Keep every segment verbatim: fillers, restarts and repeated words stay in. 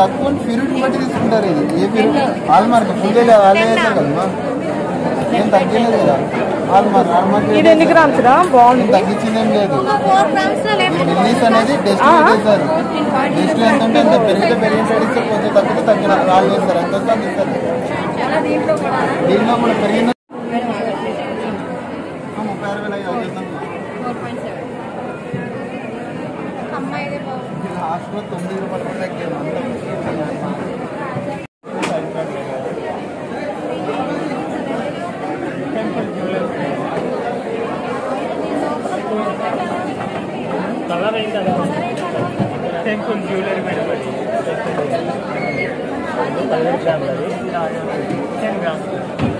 తక్కువ పీరియడ్ బట్టి తీసుకుంటారు. ఇది ఏ పీరియడ్ ఆల్ మార్క్ ఫుల్ లేదు అదే చేస్తారు కదా. నేను తగ్గలేదు కదా ఆల్ మార్క్ ఆల్ మార్క్. ఇది ఎన్ని గ్రామ్స్ రా? బాగుంది, తగ్గించింది ఏం లేదు. ఫోర్ గ్రామ్స్ లో లేదు రిలీజ్ అనేది టెస్ట్ చేశారు. టెస్ట్ చేస్తుంటే ఎంత పెరిగితే పెరిగినట్టు ఇస్తే కొంచెం తగ్గితే తగ్గిన రాల్ చేస్తారు. అంత తగ్గిస్తారు చాలా. దీంట్లో కూడా దీంట్లో కూడా పెరిగిన आसपास तुम दिन पर पता क्या मामला कला नहीं था टेंपल ज्वेलरी में बड़ी कलर ग्राम बड़ी टेन ग्राम पूरा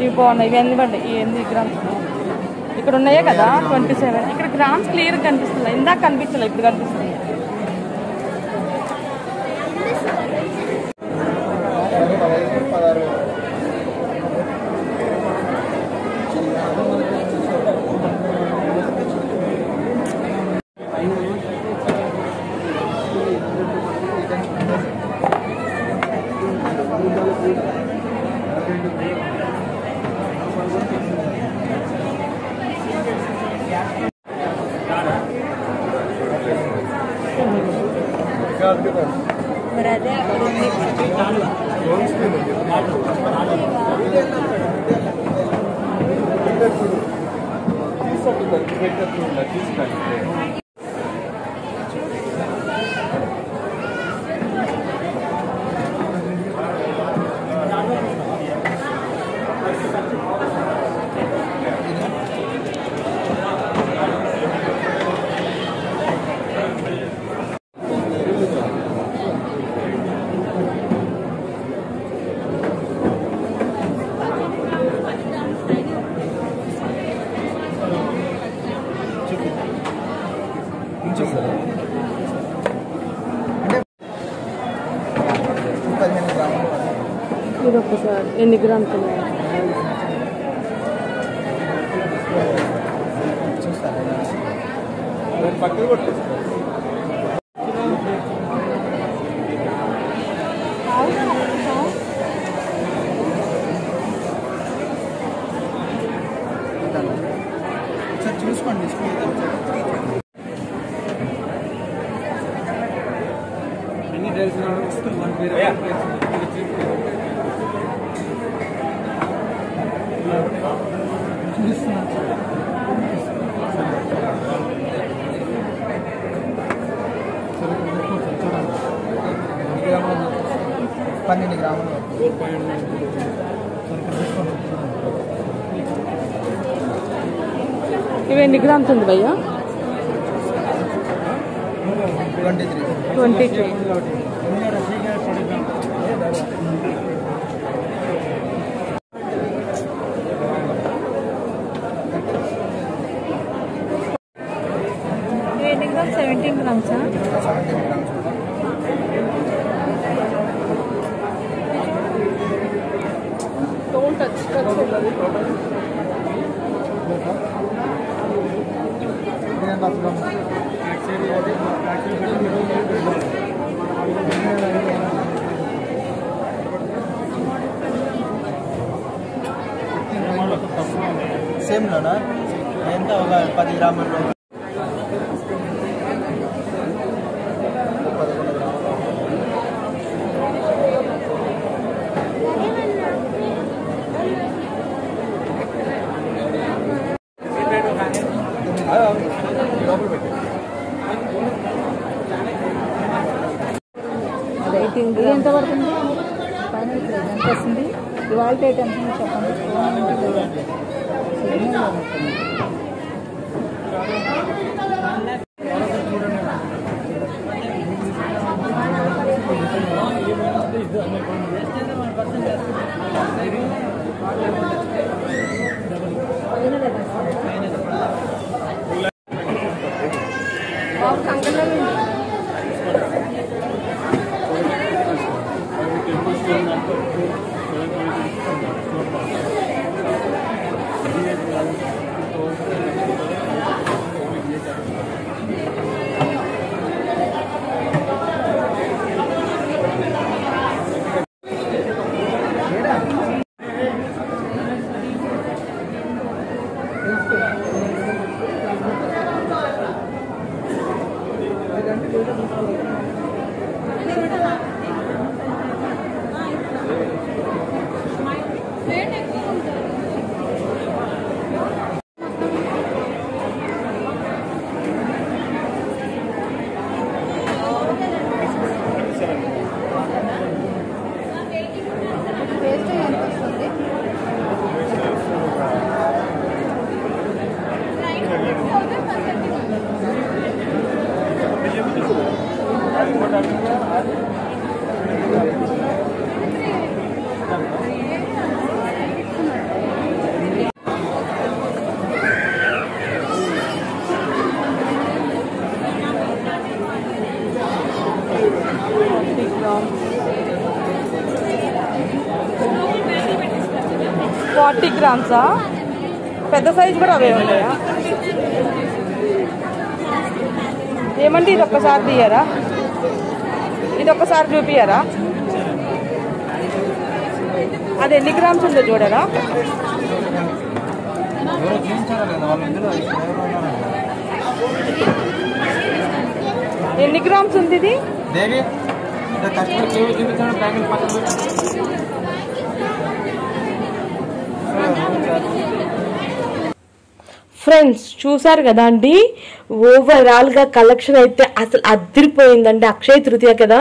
ఇవి బాగున్నాయి. ఇవి ఎన్ని పడ్డాయి? ఎన్ని గ్రామ్స్ ఇక్కడ ఉన్నాయే కదా ట్వంటీ సెవెన్ ఇక్కడ గ్రామ్స్ క్లియర్గా కనిపిస్తుంది. ఇందాక కనిపించలే, ఇప్పుడు కనిపిస్తుంది. ఎన్ని గ్రాములు పన్నెండు గ్రాములు ఇవి ఎన్ని గ్రాములు ఉంది భయ్యా ఇరవై మూడు ఇరవై మూడు ఇవి ఎన్ని గ్రాములు सत्रह గ్రాములు सत्रह గ్రాములు सेम ना एंत पद ग्राम चालीस ग्राम्स पेद्द साइज कूडा अवे उंटाया एमंटी इदि ओकसारि तीयारा इदि ओकसारि चूपियारा अदि एन्नि ग्राम्स उंदो चूडरा एन्नि ग्राम्स उंदि इदि देवी इदि कस्टमर केवी चूपिंचడం ప్యాకెట్ పక్కన పెట్టు ఫ్రెండ్స్ చూసారు కదా అండి ఓవరాల్ గా కలెక్షన్ అయితే అసలు అదిరిపోయిందండి అక్షయ తృతీయ కదా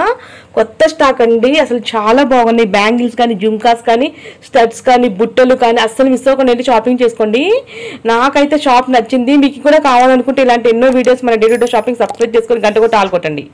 కొత్త స్టాక్ అండి అసలు చాలా బాగుంది బ్యాంగిల్స్ కానీ జుంకాస్ కానీ స్టడ్స్ కానీ బుట్టలు కానీ అసలు మిస్ అవ్వకుండా వెళ్ళి షాపింగ్ చేసుకోండి నాకైతే షాప్ నచ్చింది మీకు కూడా కావాలనుకుంటే ఇలాంటి ఎన్నో వీడియోస్ మన day to day shopping subscribe చేసుకొని గంట కొట్టాలి కొట్టండి